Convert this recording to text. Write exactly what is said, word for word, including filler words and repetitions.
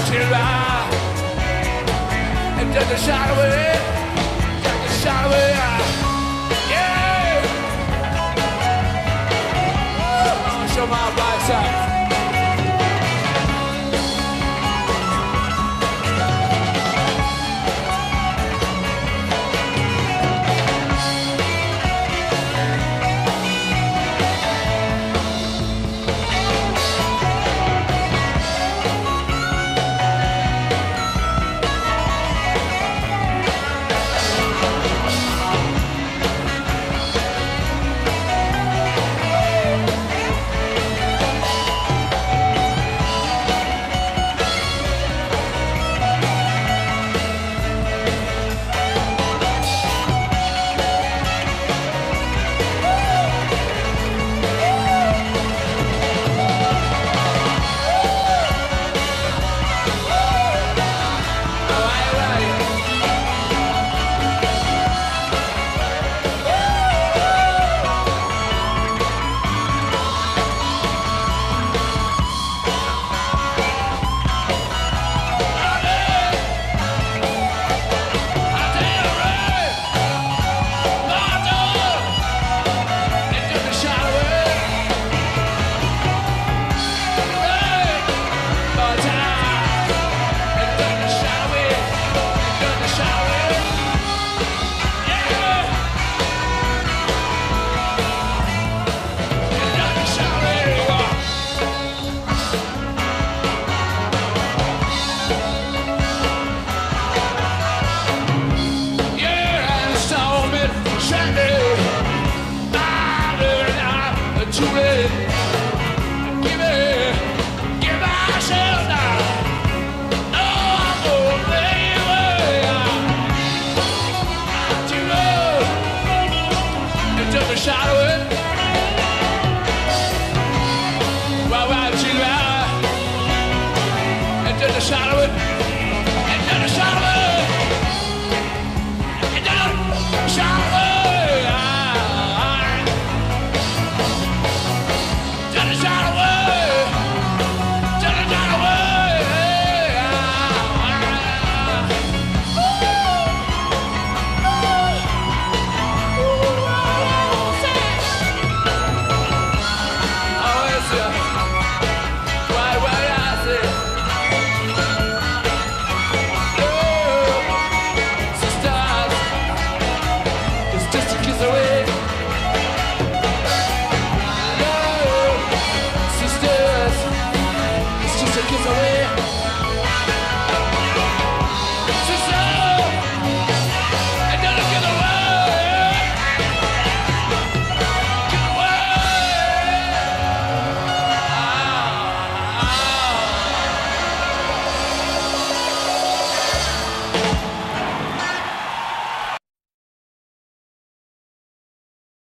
until I am just a shot away, just a shot away. Yeah! Oh, show my right side. Shadow it.